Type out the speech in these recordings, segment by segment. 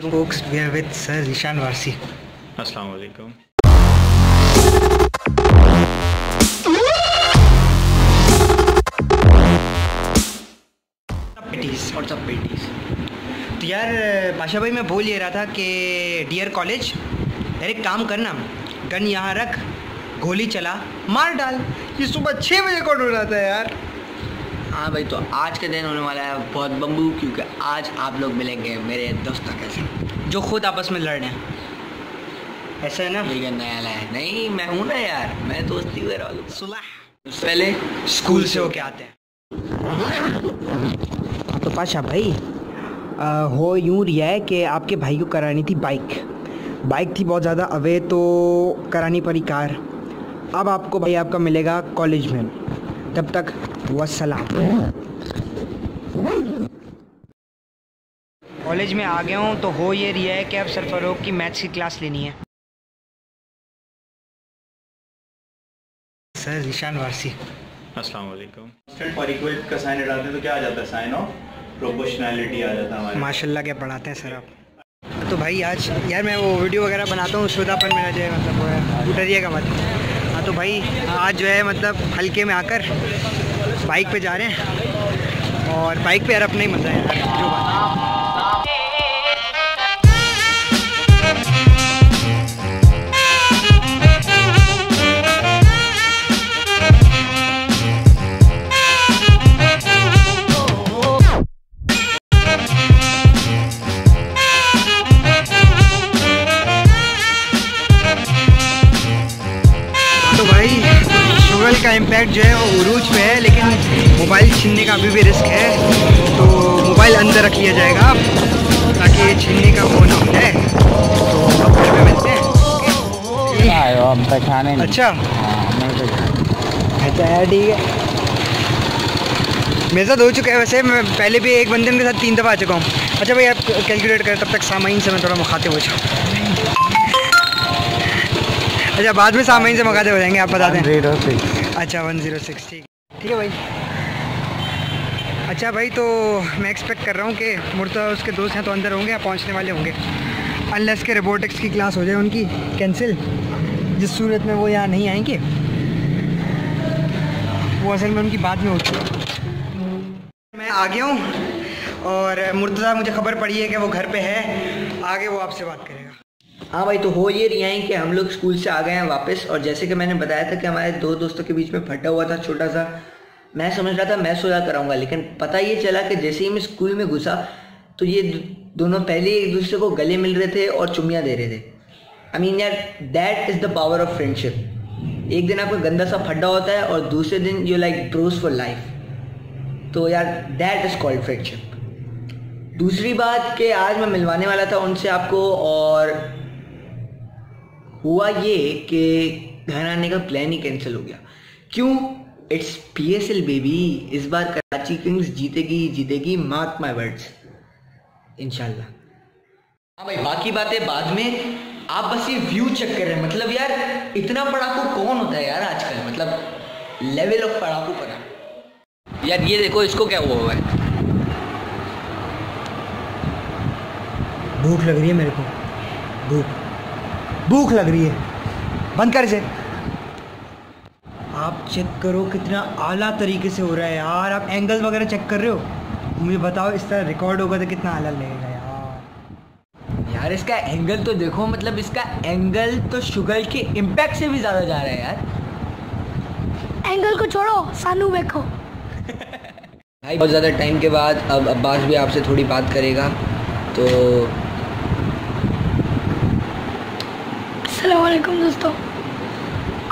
Folks, we are with Sir Rishan Warsi. Assalamu alaikum. What's up, babies? तो यार बादशाह भाई मैं बोल ये रहा था कि डियर कॉलेज, यार एक काम करना, गन यहाँ रख, गोली चला, मार डाल। ये सुबह 6 बजे कौन हो रहा था यार? हाँ भाई, तो आज का दिन होने वाला है बहुत बम्बू, क्योंकि आज आप लोग मिलेंगे मेरे दोस्तों के साथ जो खुद आपस में लड़ रहे हैं। ऐसा है ना, मेरा नया लाया है। नहीं, मैं हूँ ना यार, मैं दोस्ती कर रहा हूँ। सुलह पहले स्कूल से होके आते हैं। तो पाशा भाई हो यूँ रिया है कि आपके भाई को करानी थी बाइक थी बहुत ज़्यादा अवे, तो करानी पड़ी कार। अब आपको भाई आपका मिलेगा कॉलेज में। तब तक वसलाम। कॉलेज में आ गया हूँ, तो हो ये रिया है कि अब सरफरोग की मैथ्स की क्लास लेनी है। सर रिशान वारसी, अस्सलाम वालेकुम। और इक्वल का साइन हटाते हैं तो क्या आ जाता है? साइन ऑफ प्रोपोर्शनैलिटी आ जाता है हमारे। माशाल्लाह, क्या पढ़ाते हैं सर आप। तो भाई आज यार मैं वो वीडियो वगैरह बनाता हूँ, शुदा पर मेरा जो है मतलब वो है, उठरिएगा मत। हाँ तो भाई आज जो है मतलब हल्के में आकर बाइक पे जा रहे हैं, और बाइक पे यार अपना ही मजा है यार। जो बात का इम्पैक्ट जो है वो उरूज पे है, लेकिन मोबाइल छीनने का अभी भी रिस्क है, तो मोबाइल अंदर रख लिया जाएगा ताकि छीनने का वो ना हो जाए। तो अब घर पे मिलते हैं। अच्छा अच्छा यार, ठीक है। मेरे साथ हो चुका है वैसे, मैं पहले भी एक बंदे के साथ 3 दफ़ा आ चुका हूँ। अच्छा भाई आप कैलकुलेट करें, तब तक सामाइन से मैं थोड़ा मुखातिब हो जाऊँ। अच्छा बाद में सामाइन से मुखातिब हो जाएंगे, आप बता दें। अच्छा 106, ठीक है भाई। अच्छा भाई, तो मैं एक्सपेक्ट कर रहा हूँ कि मुर्ता उसके दोस्त हैं तो अंदर होंगे या पहुँचने वाले होंगे, अनलेस के रोबोटिक्स की क्लास हो जाए उनकी कैंसिल, जिस सूरत में वो यहाँ नहीं आएंगे। वो असल में उनकी बात में होती है। मैं आ गया हूँ और मुर्तज़ा मुझे खबर पड़ी है कि वो घर पे है, आगे वो आपसे बात करेगा। हाँ भाई, तो हो ये रिया है कि हम लोग स्कूल से आ गए हैं वापस, और जैसे कि मैंने बताया था कि हमारे 2 दोस्तों के बीच में फटा हुआ था छोटा सा। मैं समझ रहा था मैं सुलह कराऊंगा, लेकिन पता ये चला कि जैसे ही मैं स्कूल में घुसा तो ये दोनों पहले एक दूसरे को गले मिल रहे थे और चुम्मियाँ दे रहे थे। आई मीन यार, that is the power of friendship. एक दिन आपका गंदा सा फटा होता है और दूसरे दिन you like bros for life. तो यार दैट इज़ कॉल्ड फ्रेंडशिप। दूसरी बात कि आज मैं मिलवाने वाला था उनसे आपको, और हुआ ये कि घर आने का प्लान ही कैंसिल हो गया। क्यों? It's PSL baby. इस बार कराची किंग्स जीतेगी, मार्क माय वर्ड्स, इंशाल्लाह। हाँ भाई, बाकी बातें बाद में। आप बस ये व्यू चेक कर रहे हैं। मतलब यार इतना पढ़ाकू कौन होता है यार आजकल, मतलब लेवल ऑफ पढ़ाकू पड़ा यार। ये देखो इसको क्या हुआ है। भूख लग रही है मेरे को, भूख लग रही है। बंद कर इसे। आप चेक करो कितना आला तरीके से हो रहा है यार। आप एंगल वगैरह चेक कर रहे हो, मुझे बताओ इस तरह रिकॉर्ड होगा तो कितना आला लगेगा यार। यार इसका एंगल तो देखो, मतलब इसका एंगल तो शुगर के इम्पैक्ट से भी ज़्यादा जा रहा है यार। एंगल को छोड़ो, सानू देखो। भाई बहुत ज़्यादा टाइम के बाद अब अब्बास भी आपसे थोड़ी बात करेगा। तो अस्सलाम वालेकुम दोस्तों,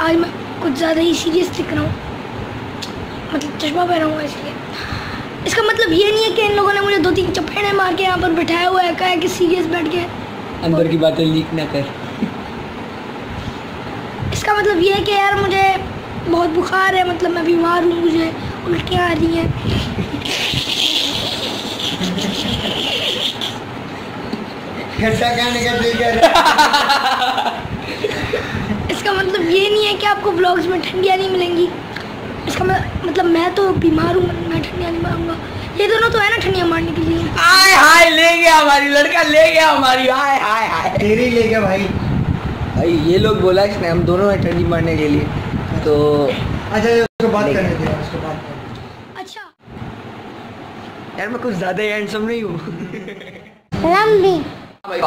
आज मैं कुछ ज़्यादा ही सीरियस दिख रहा हूँ, मतलब चश्मा पहना हुआ है इसलिए। इसका मतलब ये नहीं है कि इन लोगों ने मुझे 2-3 चपेड़े मार के यहाँ पर बिठाया हुआ है, कहा है कि सीरियस बैठ के अंदर की बातें लीक ना कर। इसका मतलब ये है कि यार मुझे बहुत बुखार है, मतलब मैं बीमार हूँ, मुझे उल्टियाँ आ रही हैं। इसका मतलब ये नहीं है कि आपको ब्लॉग्स में ठंडियाँ नहीं मिलेंगी। इसका मतलब मैं तो बीमार हूँ, मैं ठंडियाँ नहीं मारूंगा। ये दोनों तो है ना ठंडिया मारने के लिए। हाय हाय ले गया हमारी, लड़का ले गया हमारी। हाय हाय हाय तेरी ले गया भाई। भाई ये लोग बोला इसने हम दोनों है ठंडी मारने के लिए, तो अच्छा उसको बात करने दे, उसको बात कर। अच्छा यार मैं कुछ ज्यादा हैंडसम नहीं हूँ।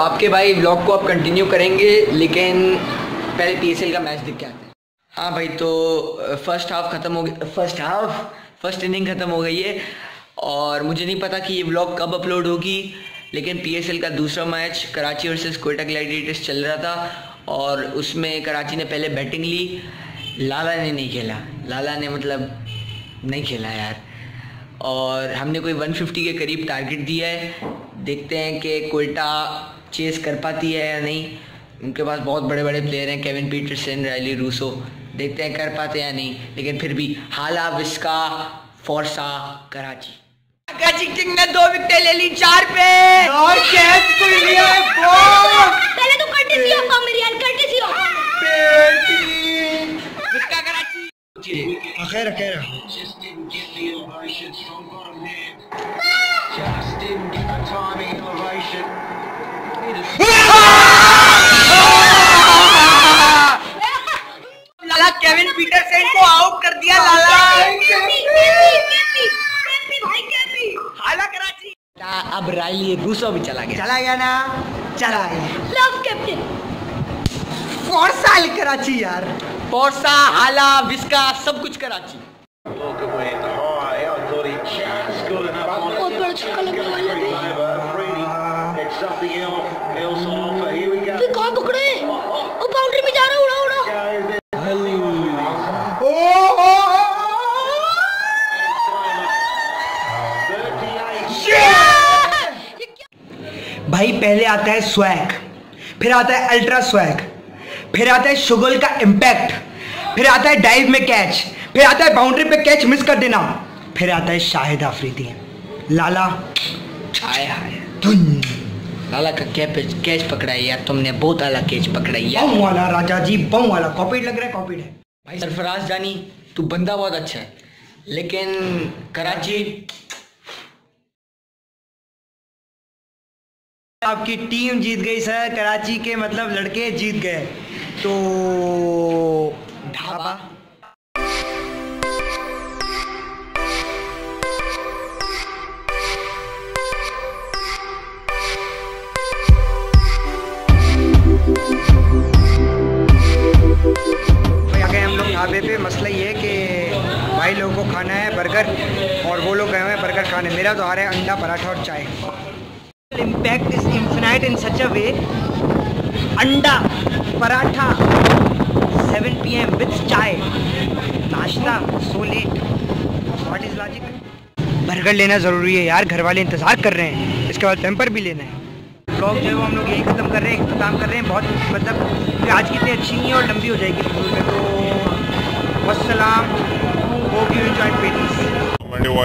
आपके भाई ब्लॉग को आप कंटिन्यू करेंगे, लेकिन पहले PSL का मैच दिख के आते हैं। हाँ भाई तो फर्स्ट हाफ खत्म हो गई, फर्स्ट इनिंग खत्म हो गई है और मुझे नहीं पता कि ये ब्लॉग कब अपलोड होगी, लेकिन PSL का दूसरा match Karachi versus Quetta gladiators चल रहा था और उसमें कराची ने पहले बैटिंग ली, लाला ने नहीं खेला, लाला ने मतलब नहीं खेला यार, और हमने कोई 150 के करीब टारगेट दिया है। देखते हैं कि कोयटा चेस कर पाती है या नहीं, उनके पास बहुत बड़े बड़े प्लेयर हैं, केविन पीटरसन, रायली रूसो, देखते हैं कर पाते हैं या नहीं। लेकिन फिर भी हाला विस्का फोर्सा कराची। कराची किंग ने 2 विकेटें ले ली 4 पे और कैच को लिया है 4। पहले तो कर्टिस ऑफ अमेरियन, कर्टिस ऑफ विस्का कराची। खैर खैर लाला केविन पीटरसन को आउट कर दिया। लाला अब रायली रूसो भी चला गया ना, चला गया। लव कैप्टन फोर्सा कराची यार, फोर्सा हाला विस्का सब कुछ कराची। कौन पकड़े? वो बाउंड्री में जा रहा, उड़ा उड़ा। भाई पहले आता है स्वैग, फिर आता है अल्ट्रा स्वैग, फिर आता है शुगल का इम्पैक्ट, फिर आता है डाइव में कैच, फिर आता है बाउंड्री पे कैच मिस कर देना, फिर आता है शाहिद आफरीदी। लाला आया है धुन, लाला का कैच पकड़ा है यार तुमने, बहुत आला कैच पकड़ा है। बम वाला राजा जी, बम वाला कॉपीड लग रहा है, कॉपीड है भाई। सरफराज जानी तू बंदा बहुत अच्छा है, लेकिन कराची आपकी टीम जीत गई सर, कराची के मतलब लड़के जीत गए। तो ढाबा भाई आ गए हम लोग ढाबे पे। मसला ये है कि भाई लोगों को खाना है बर्गर और वो लोग गए हुए हैं बर्गर खाने। मेरा तो आ रहा है अंडा पराठा और चाय। Impact is infinite in such a way. अंडा पराठा 7 PM with चाय, नाश्ता so late. What is logic? Burger लेना ज़रूरी है यार, घर वाले इंतज़ार कर रहे हैं, इसके बाद पेम्पर भी लेना है। ब्लॉग जो है वो हम लोग यही ख़त्म कर रहे हैं, इख्तिताम कर रहे हैं। बहुत मतलब आज की इतनी अच्छी नहीं है और लंबी हो जाएगी। तो वस्सलाम, होप यू एंजॉयड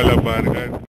पेटीज।